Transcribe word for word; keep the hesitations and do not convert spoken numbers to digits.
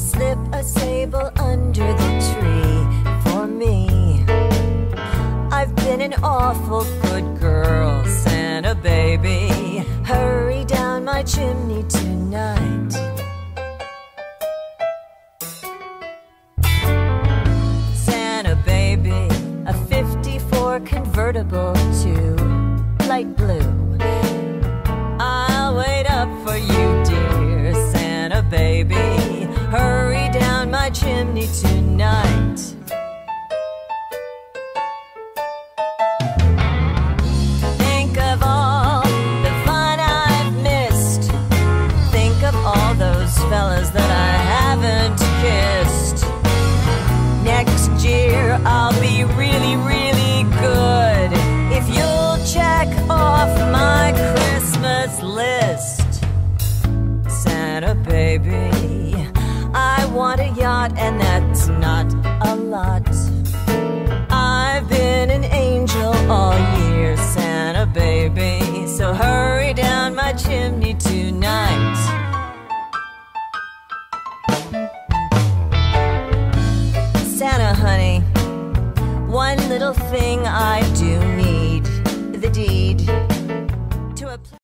slip a sable under the tree for me. I've been an awful good girl, Santa baby. Hurry down my chimney tonight. Santa baby, a fifty-four convertible to light blue. I'll wait up for you, dear Santa baby. Hurry down my chimney tonight. Fellas that I haven't kissed. Next year I'll be really, really good if you'll check off my Christmas list. Santa baby, I want a yacht and that's not a lot. I've been an angel all year, Santa baby, so hurry down my chimney tonight. Santa, honey, one little thing I do need, the deed to a place.